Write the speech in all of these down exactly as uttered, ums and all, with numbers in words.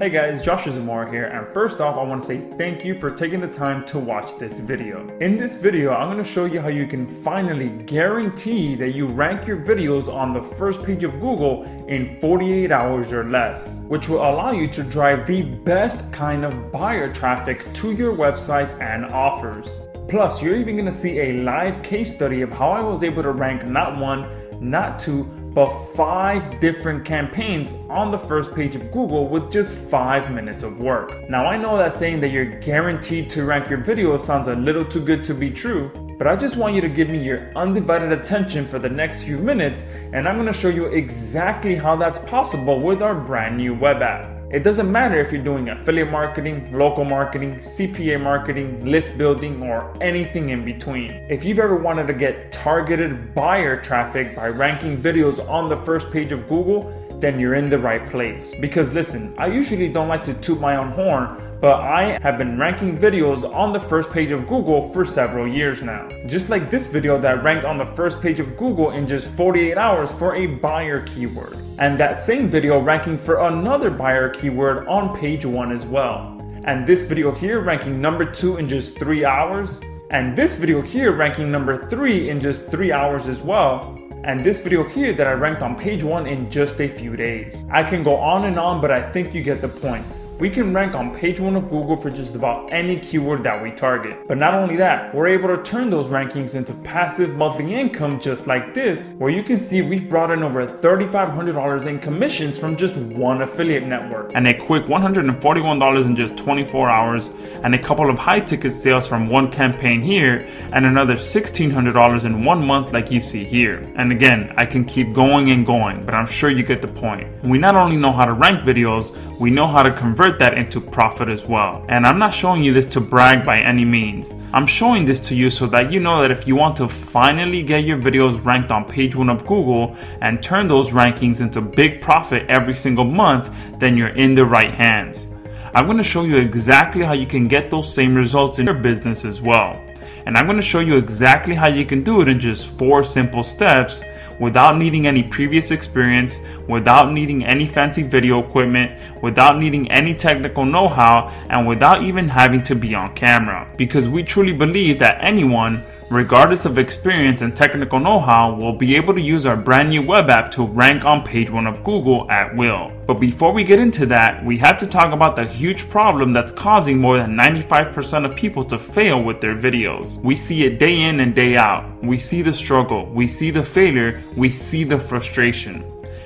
Hey guys, Josh Zamora here, and first off I want to say thank you for taking the time to watch this video. In this video I'm going to show you how you can finally guarantee that you rank your videos on the first page of Google in forty-eight hours or less, which will allow you to drive the best kind of buyer traffic to your websites and offers. Plus you're even going to see a live case study of how I was able to rank not one, not two, but five different campaigns on the first page of Google with just five minutes of work. Now I know that saying that you're guaranteed to rank your video sounds a little too good to be true, but I just want you to give me your undivided attention for the next few minutes, and I'm gonna show you exactly how that's possible with our brand new web app. It doesn't matter if you're doing affiliate marketing, local marketing, C P A marketing, list building, or anything in between. If you've ever wanted to get targeted buyer traffic by ranking videos on the first page of Google, then you're in the right place. Because listen, I usually don't like to toot my own horn, but I have been ranking videos on the first page of Google for several years now. Just like this video that ranked on the first page of Google in just forty-eight hours for a buyer keyword. And that same video ranking for another buyer keyword on page one as well. And this video here ranking number two in just three hours. And this video here ranking number three in just three hours as well. And this video here that I ranked on page one in just a few days. I can go on and on, but I think you get the point. We can rank on page one of Google for just about any keyword that we target. But not only that, we're able to turn those rankings into passive monthly income just like this, where you can see we've brought in over thirty-five hundred dollars in commissions from just one affiliate network, and a quick one hundred forty-one dollars in just twenty-four hours, and a couple of high ticket sales from one campaign here, and another sixteen hundred dollars in one month like you see here. And again, I can keep going and going, but I'm sure you get the point. We not only know how to rank videos, we know how to convert that into profit as well. And I'm not showing you this to brag by any means. I'm showing this to you so that you know that if you want to finally get your videos ranked on page one of Google and turn those rankings into big profit every single month, then you're in the right hands. I'm going to show you exactly how you can get those same results in your business as well. And I'm going to show you exactly how you can do it in just four simple steps without needing any previous experience, without needing any fancy video equipment, without needing any technical know-how, and without even having to be on camera. Because we truly believe that anyone, regardless of experience and technical know-how, will be able to use our brand new web app to rank on page one of Google at will. But before we get into that, we have to talk about the huge problem that's causing more than ninety-five percent of people to fail with their videos. We see it day in and day out. We see the struggle, we see the failure, we see the frustration.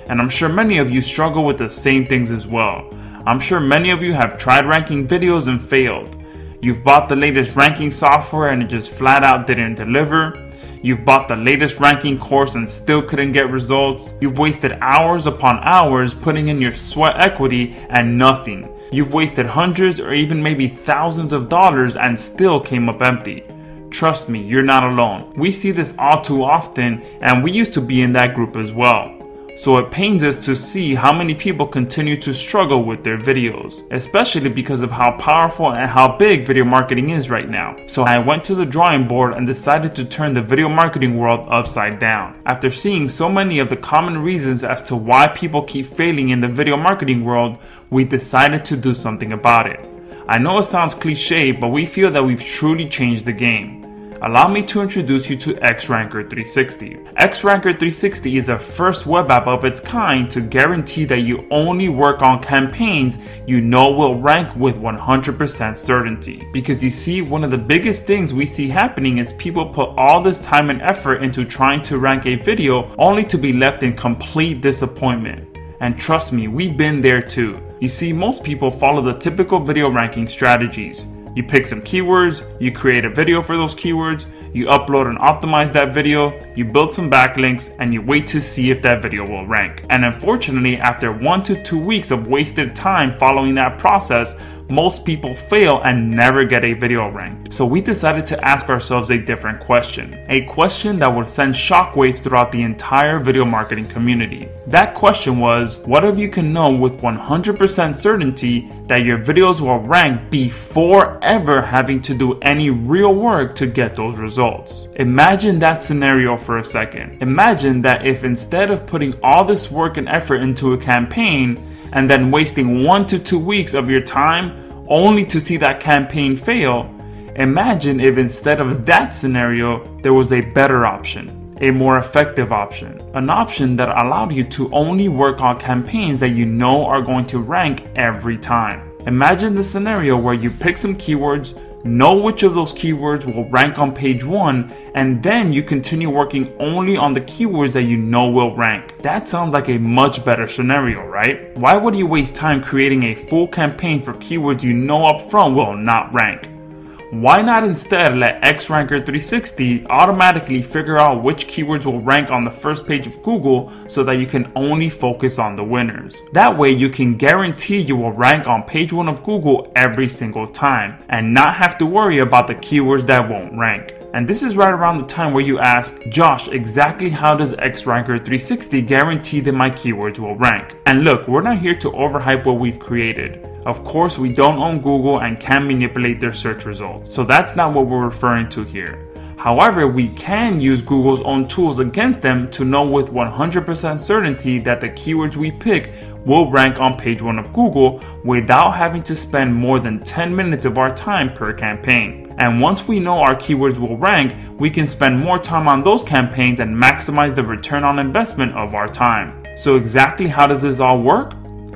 And I'm sure many of you struggle with the same things as well. I'm sure many of you have tried ranking videos and failed. You've bought the latest ranking software and it just flat out didn't deliver. You've bought the latest ranking course and still couldn't get results. You've wasted hours upon hours putting in your sweat equity and nothing. You've wasted hundreds or even maybe thousands of dollars and still came up empty. Trust me, you're not alone. We see this all too often, and we used to be in that group as well. So it pains us to see how many people continue to struggle with their videos, especially because of how powerful and how big video marketing is right now. So I went to the drawing board and decided to turn the video marketing world upside down. After seeing so many of the common reasons as to why people keep failing in the video marketing world, we decided to do something about it. I know it sounds cliche, but we feel that we've truly changed the game. Allow me to introduce you to X Ranker three sixty. X Ranker three sixty is the first web app of its kind to guarantee that you only work on campaigns you know will rank with one hundred percent certainty. Because you see, one of the biggest things we see happening is people put all this time and effort into trying to rank a video only to be left in complete disappointment. And trust me, we've been there too. You see, most people follow the typical video ranking strategies. You pick some keywords, you create a video for those keywords, you upload and optimize that video, you build some backlinks, and you wait to see if that video will rank. And unfortunately, after one to two weeks of wasted time following that process, most people fail and never get a video ranked. So we decided to ask ourselves a different question, a question that would send shockwaves throughout the entire video marketing community. That question was, what if you can know with one hundred percent certainty that your videos will rank before ever having to do any real work to get those results? Imagine that scenario for a second. Imagine that if instead of putting all this work and effort into a campaign, and then wasting one to two weeks of your time only to see that campaign fail, imagine if instead of that scenario, there was a better option, a more effective option, an option that allowed you to only work on campaigns that you know are going to rank every time. Imagine the scenario where you pick some keywords, know which of those keywords will rank on page one, and then you continue working only on the keywords that you know will rank. That sounds like a much better scenario, right? Why would you waste time creating a full campaign for keywords you know up front will not rank? Why not instead let X Ranker three sixty automatically figure out which keywords will rank on the first page of Google so that you can only focus on the winners? That way you can guarantee you will rank on page one of Google every single time and not have to worry about the keywords that won't rank. And this is right around the time where you ask, Josh, exactly how does X Ranker three sixty guarantee that my keywords will rank? And look, we're not here to overhype what we've created. Of course, we don't own Google and can manipulate their search results, so that's not what we're referring to here. However, we can use Google's own tools against them to know with one hundred percent certainty that the keywords we pick will rank on page one of Google without having to spend more than ten minutes of our time per campaign. And once we know our keywords will rank, we can spend more time on those campaigns and maximize the return on investment of our time. So exactly how does this all work?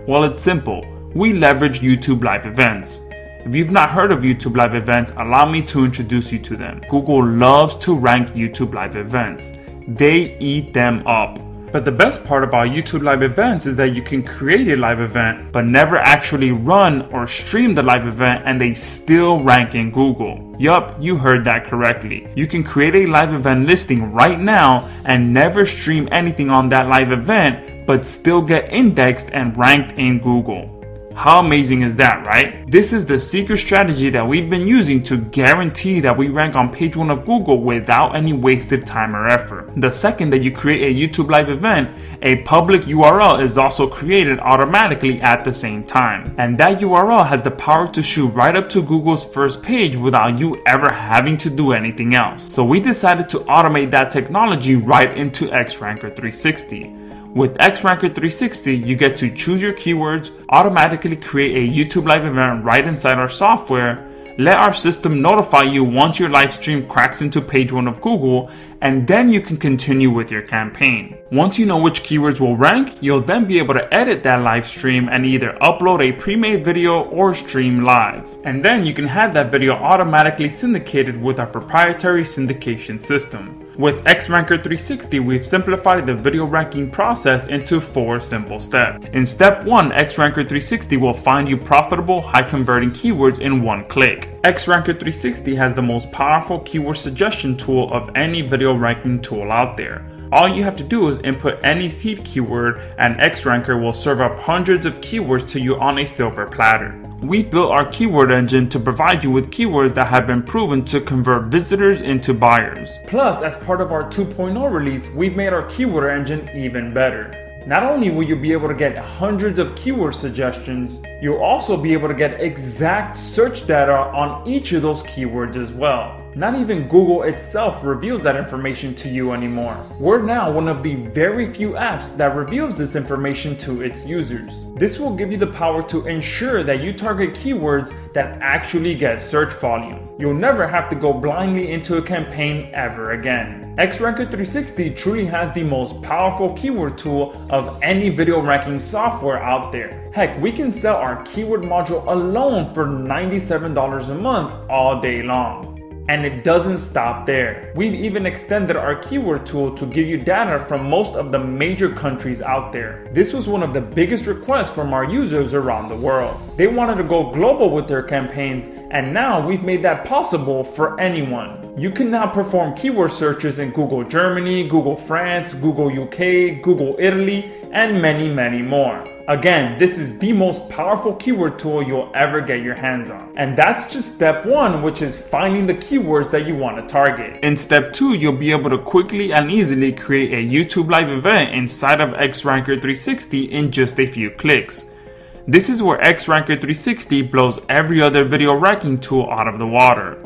Well, it's simple. We leverage YouTube Live events. If you've not heard of YouTube Live events, allow me to introduce you to them. Google loves to rank YouTube Live events. They eat them up. But the best part about YouTube Live events is that you can create a live event, but never actually run or stream the live event, and they still rank in Google. Yup, you heard that correctly. You can create a live event listing right now and never stream anything on that live event, but still get indexed and ranked in Google. How amazing is that, right? This is the secret strategy that we've been using to guarantee that we rank on page one of Google without any wasted time or effort. The second that you create a YouTube Live event, a public U R L is also created automatically at the same time. And that U R L has the power to shoot right up to Google's first page without you ever having to do anything else. So we decided to automate that technology right into X Ranker three sixty. With X Ranker three sixty, you get to choose your keywords, automatically create a YouTube Live event right inside our software, let our system notify you once your live stream cracks into page one of Google, and then you can continue with your campaign. Once you know which keywords will rank, you'll then be able to edit that live stream and either upload a pre-made video or stream live. And then you can have that video automatically syndicated with our proprietary syndication system. With X Ranker three sixty, we've simplified the video ranking process into four simple steps. In step one, X Ranker three sixty will find you profitable, high-converting keywords in one click. X Ranker three sixty has the most powerful keyword suggestion tool of any video ranking tool out there. All you have to do is input any seed keyword, and X Ranker will serve up hundreds of keywords to you on a silver platter. We've built our keyword engine to provide you with keywords that have been proven to convert visitors into buyers. Plus, as part of our two point oh release, we've made our keyword engine even better. Not only will you be able to get hundreds of keyword suggestions, you'll also be able to get exact search data on each of those keywords as well. Not even Google itself reveals that information to you anymore. We're now one of the very few apps that reveals this information to its users. This will give you the power to ensure that you target keywords that actually get search volume. You'll never have to go blindly into a campaign ever again. X Ranker three sixty truly has the most powerful keyword tool of any video ranking software out there. Heck, we can sell our keyword module alone for ninety-seven dollars a month all day long. And it doesn't stop there. We've even extended our keyword tool to give you data from most of the major countries out there. This was one of the biggest requests from our users around the world. They wanted to go global with their campaigns, and now we've made that possible for anyone. You can now perform keyword searches in Google Germany, Google France, Google U K, Google Italy, and many, many more. Again, this is the most powerful keyword tool you'll ever get your hands on. And that's just step one, which is finding the keywords that you want to target. In step two, you'll be able to quickly and easily create a YouTube Live event inside of X Ranker three sixty in just a few clicks. This is where X Ranker three sixty blows every other video ranking tool out of the water.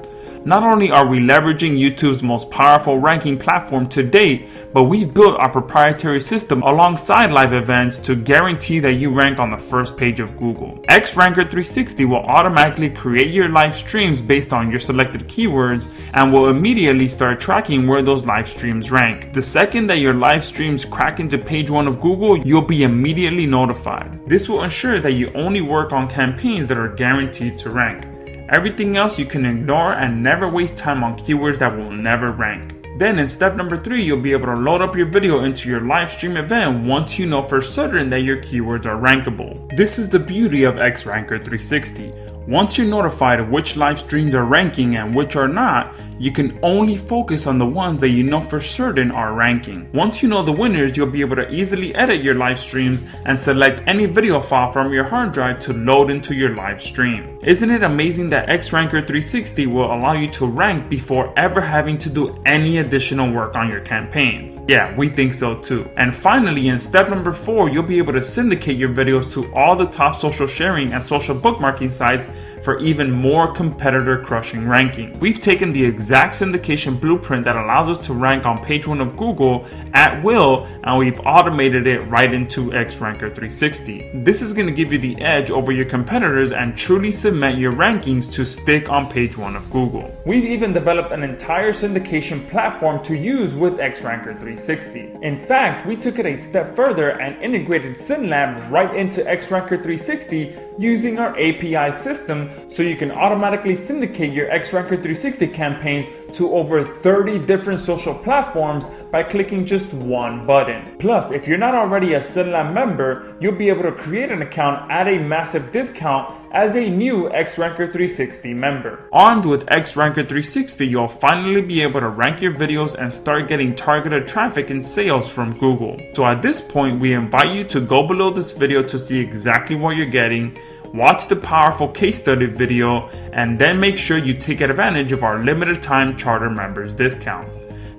Not only are we leveraging YouTube's most powerful ranking platform to date, but we've built our proprietary system alongside live events to guarantee that you rank on the first page of Google. X Ranker three sixty will automatically create your live streams based on your selected keywords and will immediately start tracking where those live streams rank. The second that your live streams crack into page one of Google, you'll be immediately notified. This will ensure that you only work on campaigns that are guaranteed to rank. Everything else you can ignore and never waste time on keywords that will never rank. Then in step number three, you'll be able to load up your video into your live stream event once you know for certain that your keywords are rankable. This is the beauty of X Ranker three sixty. Once you're notified of which live streams are ranking and which are not, you can only focus on the ones that you know for certain are ranking. Once you know the winners, you'll be able to easily edit your live streams and select any video file from your hard drive to load into your live stream. Isn't it amazing that X Ranker three sixty will allow you to rank before ever having to do any additional work on your campaigns? Yeah, we think so too. And finally, in step number four, you'll be able to syndicate your videos to all the top social sharing and social bookmarking sites for even more competitor-crushing ranking. We've taken the exact syndication blueprint that allows us to rank on page one of Google at will, and we've automated it right into X Ranker three sixty. This is going to give you the edge over your competitors and truly cement your rankings to stick on page one of Google. We've even developed an entire syndication platform to use with X Ranker three sixty. In fact, we took it a step further and integrated SynLab right into X Ranker three sixty using our A P I system, so you can automatically syndicate your X Ranker three sixty campaigns to over thirty different social platforms by clicking just one button. Plus, if you're not already a SynLab member, you'll be able to create an account at a massive discount as a new X Ranker three sixty member. Armed with X Ranker three sixty, you'll finally be able to rank your videos and start getting targeted traffic and sales from Google. So at this point, we invite you to go below this video to see exactly what you're getting, watch the powerful case study video, and then make sure you take advantage of our limited time charter members discount.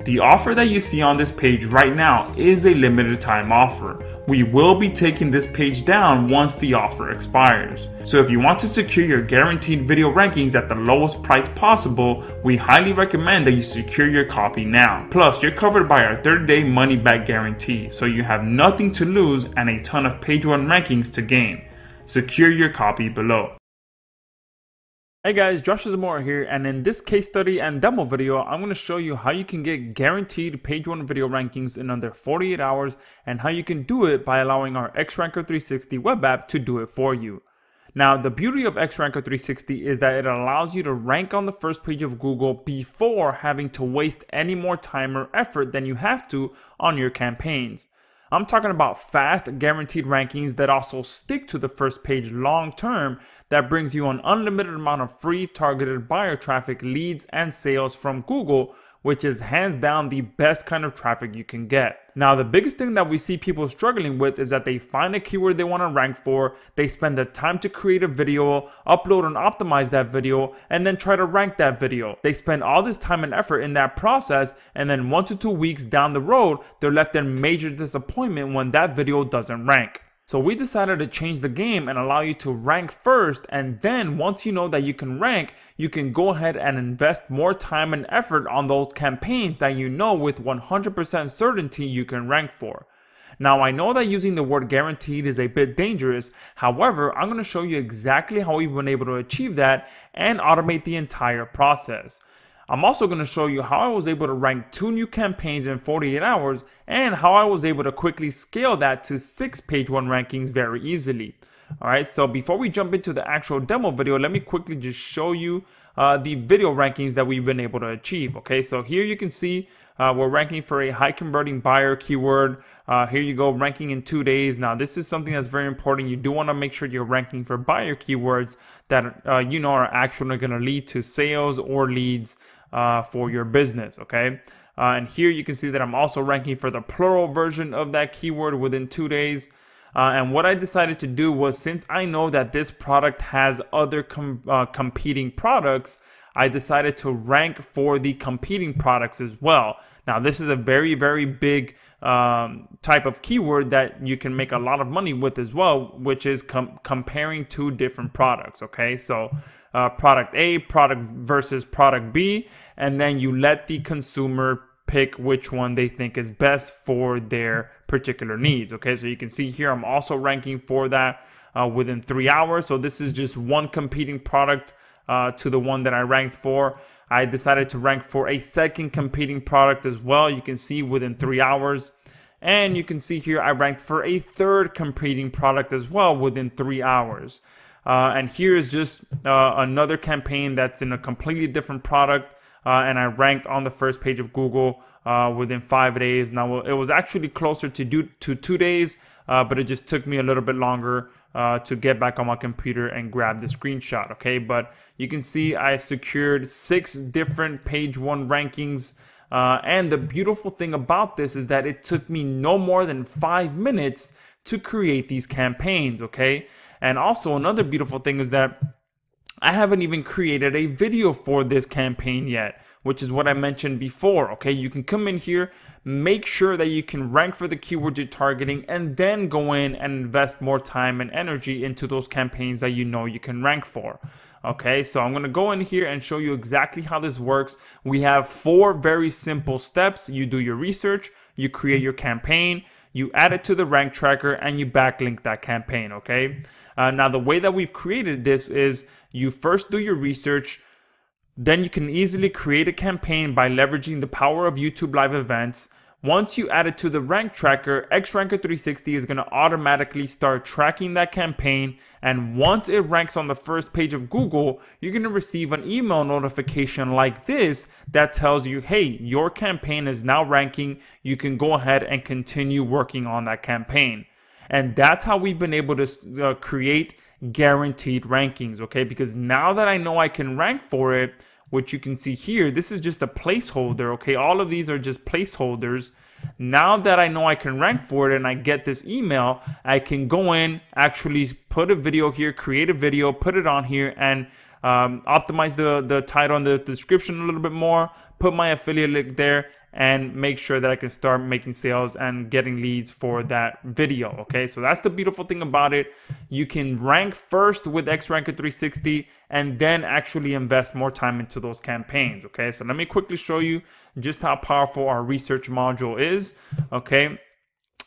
The offer that you see on this page right now is a limited time offer. We will be taking this page down once the offer expires. So if you want to secure your guaranteed video rankings at the lowest price possible, we highly recommend that you secure your copy now. Plus, you're covered by our thirty day money back guarantee, so you have nothing to lose and a ton of page one rankings to gain. Secure your copy below. Hey guys, Josh Zamora here, and in this case study and demo video, I'm going to show you how you can get guaranteed page one video rankings in under forty-eight hours and how you can do it by allowing our X Ranker three sixty web app to do it for you. Now, the beauty of X Ranker three sixty is that it allows you to rank on the first page of Google before having to waste any more time or effort than you have to on your campaigns. I'm talking about fast, guaranteed rankings that also stick to the first page long term, that brings you an unlimited amount of free targeted buyer traffic, leads, and sales from Google, which is hands down the best kind of traffic you can get. Now, the biggest thing that we see people struggling with is that they find a keyword they want to rank for, they spend the time to create a video, upload and optimize that video, and then try to rank that video. They spend all this time and effort in that process, and then one to two weeks down the road, they're left in major disappointment when that video doesn't rank. So we decided to change the game and allow you to rank first, and then once you know that you can rank, you can go ahead and invest more time and effort on those campaigns that you know with one hundred percent certainty you can rank for. Now, I know that using the word guaranteed is a bit dangerous, however, I'm going to show you exactly how we've been able to achieve that and automate the entire process. I'm also going to show you how I was able to rank two new campaigns in forty-eight hours and how I was able to quickly scale that to six page one rankings very easily. Alright, so before we jump into the actual demo video, let me quickly just show you uh, the video rankings that we've been able to achieve. Okay, so here you can see uh, we're ranking for a high converting buyer keyword. Uh, here you go, ranking in two days. Now, this is something that's very important. You do want to make sure you're ranking for buyer keywords that uh, you know are actually going to lead to sales or leads Uh, for your business, okay? Uh, and here you can see that I'm also ranking for the plural version of that keyword within two days. Uh, and what I decided to do was, since I know that this product has other com uh, competing products, I decided to rank for the competing products as well. Now, this is a very, very big um, type of keyword that you can make a lot of money with as well, which is com comparing two different products, okay? So uh, product A, product versus product B, and then you let the consumer pick which one they think is best for their particular needs, okay? So you can see here, I'm also ranking for that uh, within three hours. So this is just one competing product uh, to the one that I ranked for. I decided to rank for a second competing product as well. You can see within three hours. And you can see here I ranked for a third competing product as well within three hours. Uh, and here is just uh, another campaign that's in a completely different product. Uh, and I ranked on the first page of Google uh, within five days. Now, it was actually closer to, do, to two days, uh, but it just took me a little bit longer Uh, to get back on my computer and grab the screenshot, okay? But you can see I secured six different page one rankings. Uh, and the beautiful thing about this is that it took me no more than five minutes to create these campaigns, okay? And also another beautiful thing is that I haven't even created a video for this campaign yet, which is what I mentioned before, okay? You can come in here, make sure that you can rank for the keywords you're targeting, and then go in and invest more time and energy into those campaigns that you know you can rank for, okay? So I'm gonna go in here and show you exactly how this works. We have four very simple steps. You do your research, you create your campaign, you add it to the rank tracker, and you backlink that campaign, okay? Uh, now, the way that we've created this is you first do your research, then you can easily create a campaign by leveraging the power of YouTube Live events. Once you add it to the rank tracker, X Ranker three sixty is going to automatically start tracking that campaign. And once it ranks on the first page of Google, you're going to receive an email notification like this that tells you, hey, your campaign is now ranking. You can go ahead and continue working on that campaign. And that's how we've been able to uh, create guaranteed rankings, okay? Because now that I know I can rank for it, which you can see here, this is just a placeholder, okay? All of these are just placeholders. Now that I know I can rank for it and I get this email, I can go in, actually put a video here, create a video, put it on here, and um, optimize the, the title and the description a little bit more, put my affiliate link there, and make sure that I can start making sales and getting leads for that video, okay? So that's the beautiful thing about it. You can rank first with X Ranker three sixty and then actually invest more time into those campaigns, okay? So let me quickly show you just how powerful our research module is, okay?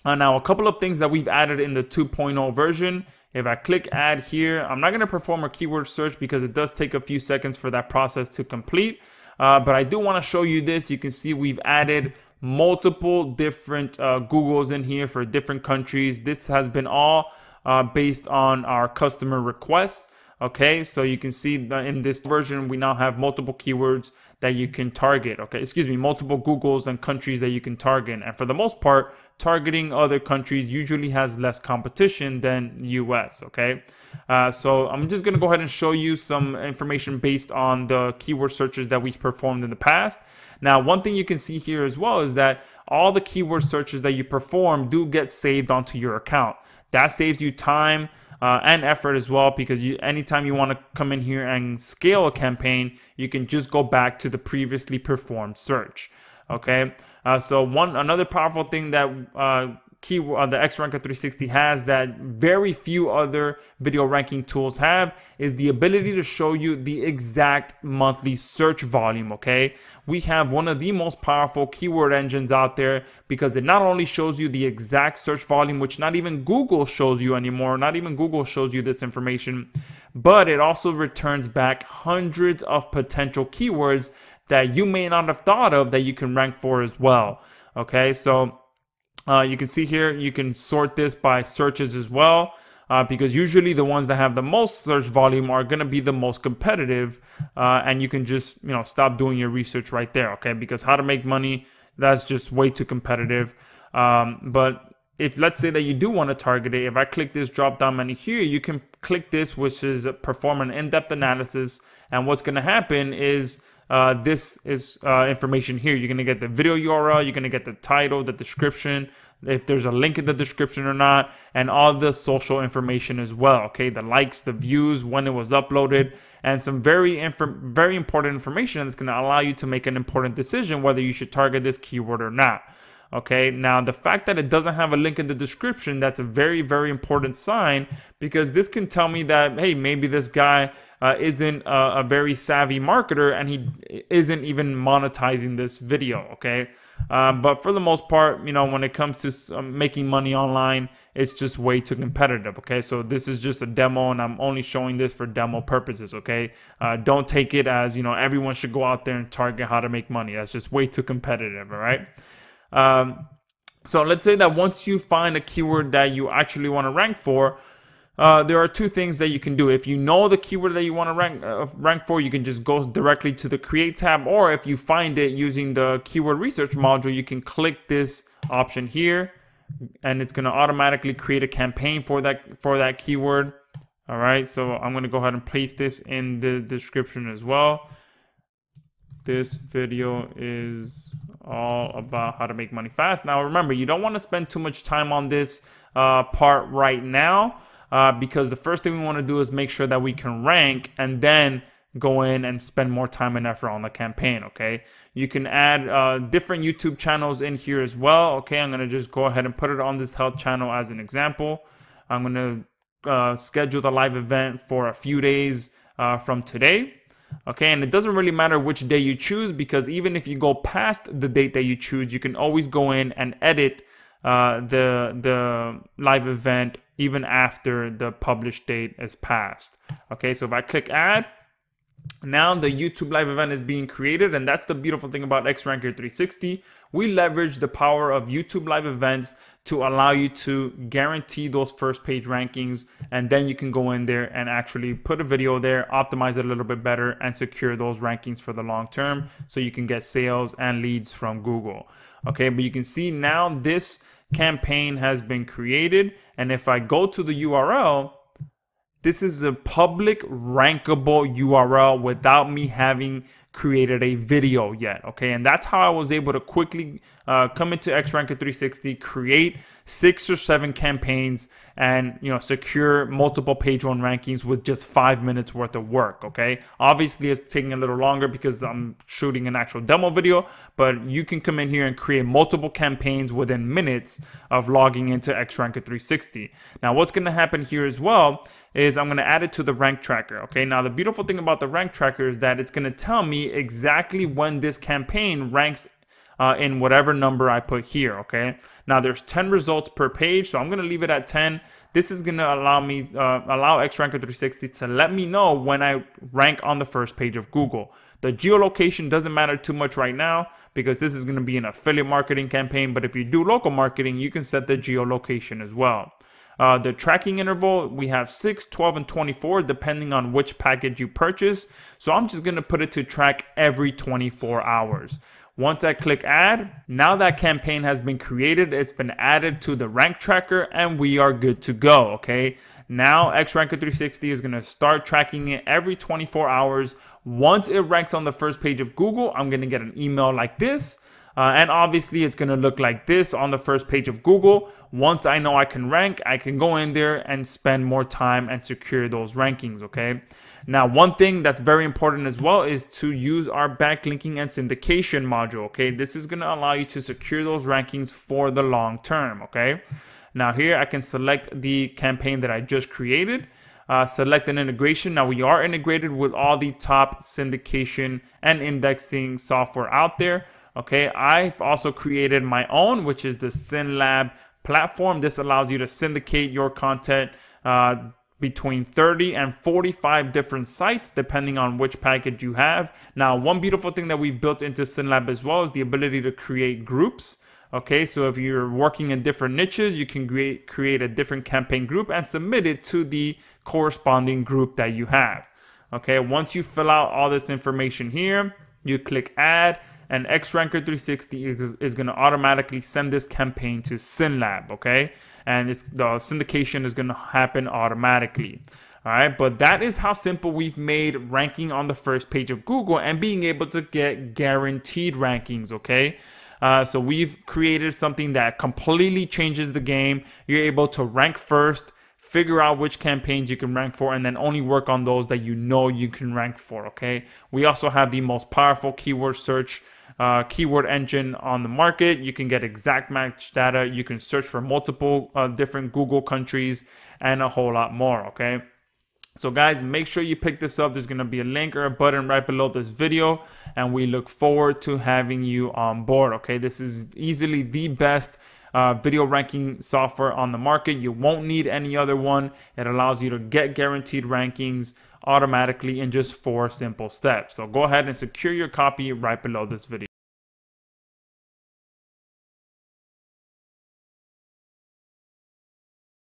Uh, now, a couple of things that we've added in the two point oh version. If I click add here, I'm not gonna perform a keyword search because it does take a few seconds for that process to complete. Uh, but I do want to show you this. You can see we've added multiple different uh, Googles in here for different countries. This has been all uh, based on our customer requests. Okay, so you can see that in this version, we now have multiple keywords that you can target. Okay, excuse me, multiple Googles and countries that you can target. And for the most part, targeting other countries usually has less competition than U S. Okay, uh, so I'm just going to go ahead and show you some information based on the keyword searches that we've performed in the past. Now, one thing you can see here as well is that all the keyword searches that you perform do get saved onto your account. That saves you time Uh, and effort as well, because you, anytime you want to come in here and scale a campaign, you can just go back to the previously performed search, okay? Uh, so one another powerful thing that uh, key, uh, the X Ranker three sixty has that very few other video ranking tools have is the ability to show you the exact monthly search volume, okay? We have one of the most powerful keyword engines out there because it not only shows you the exact search volume, which not even Google shows you anymore, not even Google shows you this information, but it also returns back hundreds of potential keywords that you may not have thought of that you can rank for as well, okay? So Uh, you can see here, you can sort this by searches as well, uh, because usually the ones that have the most search volume are going to be the most competitive, uh, and you can just, you know, stop doing your research right there, okay? Because how to make money, that's just way too competitive. Um, but if let's say that you do want to target it, if I click this drop down menu here, you can click this, which is perform an in-depth analysis, and what's going to happen is uh, this is uh, information here. You're going to get the video U R L. You're going to get the title, the description, if there's a link in the description or not, and all the social information as well. Okay, the likes, the views, when it was uploaded, and some very infor- very important information that's going to allow you to make an important decision whether you should target this keyword or not. Okay, now the fact that it doesn't have a link in the description, that's a very, very important sign, because this can tell me that, hey, maybe this guy uh, isn't a, a very savvy marketer and he isn't even monetizing this video. Okay, um, but for the most part, you know, when it comes to uh, making money online, it's just way too competitive. Okay, so this is just a demo and I'm only showing this for demo purposes. Okay, uh, don't take it as, you know, everyone should go out there and target how to make money. That's just way too competitive. All right. Um, so let's say that once you find a keyword that you actually want to rank for, uh, there are two things that you can do. If you know the keyword that you want to rank uh, rank for, you can just go directly to the Create tab, or if you find it using the keyword research module, you can click this option here and it's going to automatically create a campaign for that for that keyword. All right, so I'm going to go ahead and place this in the description as well. This video is all about how to make money fast. Now remember, you don't want to spend too much time on this uh, part right now, uh, because the first thing we want to do is make sure that we can rank, and then go in and spend more time and effort on the campaign. Okay, you can add uh, different YouTube channels in here as well. Okay, I'm going to just go ahead and put it on this health channel as an example. I'm going to uh, schedule the live event for a few days uh, from today. Okay, and it doesn't really matter which day you choose, because even if you go past the date that you choose, you can always go in and edit uh, the the live event even after the published date is passed. Okay, so if I click add, now the YouTube live event is being created, and that's the beautiful thing about X Ranker three sixty. We leverage the power of YouTube live events to allow you to guarantee those first page rankings, and then you can go in there and actually put a video there, optimize it a little bit better, and secure those rankings for the long term, so you can get sales and leads from Google. Okay, but you can see now this campaign has been created, and if I go to the U R L, this is a public rankable U R L without me having created a video yet. Okay, and that's how I was able to quickly uh, come into X Ranker three sixty, create six or seven campaigns, and you know, secure multiple page one rankings with just five minutes worth of work. Okay, obviously it's taking a little longer because I'm shooting an actual demo video, but you can come in here and create multiple campaigns within minutes of logging into X Ranker three sixty. Now what's going to happen here as well is I'm going to add it to the rank tracker. Okay, now the beautiful thing about the rank tracker is that it's going to tell me exactly when this campaign ranks uh, in whatever number I put here. Okay, now there's ten results per page, so I'm going to leave it at ten. This is going to allow me uh, allow X Ranker three sixty to let me know when I rank on the first page of Google. The geolocation doesn't matter too much right now, because this is going to be an affiliate marketing campaign, but if you do local marketing, you can set the geolocation as well. Uh, the tracking interval, we have six, twelve, and twenty-four, depending on which package you purchase. So I'm just going to put it to track every twenty-four hours. Once I click add, now that campaign has been created, it's been added to the rank tracker, and we are good to go. Okay, now X Ranker three sixty is going to start tracking it every twenty-four hours. Once it ranks on the first page of Google, I'm going to get an email like this. Uh, and obviously it's going to look like this on the first page of Google. Once I know I can rank, I can go in there and spend more time and secure those rankings. Okay, now one thing that's very important as well is to use our backlinking and syndication module. Okay, this is going to allow you to secure those rankings for the long term. Okay, now here I can select the campaign that I just created. Uh, select an integration. Now we are integrated with all the top syndication and indexing software out there. Okay, I've also created my own, which is the SynLab platform. This allows you to syndicate your content uh, between thirty and forty-five different sites, depending on which package you have. Now, one beautiful thing that we've built into SynLab as well is the ability to create groups. Okay, so if you're working in different niches, you can create, create a different campaign group and submit it to the corresponding group that you have. Okay, once you fill out all this information here, you click add. and X Ranker three sixty is, is going to automatically send this campaign to SynLab, okay? And it's, the syndication is going to happen automatically. All right, but that is how simple we've made ranking on the first page of Google and being able to get guaranteed rankings, okay? Uh, so we've created something that completely changes the game. You're able to rank first, figure out which campaigns you can rank for, and then only work on those that you know you can rank for, okay? We also have the most powerful keyword search Uh, keyword engine on the market. You can get exact match data. You can search for multiple uh, different Google countries and a whole lot more, okay? So guys, make sure you pick this up. There's going to be a link or a button right below this video, and we look forward to having you on board, okay? This is easily the best Uh, video ranking software on the market. You won't need any other one. It allows you to get guaranteed rankings automatically in just four simple steps. So go ahead and secure your copy right below this video.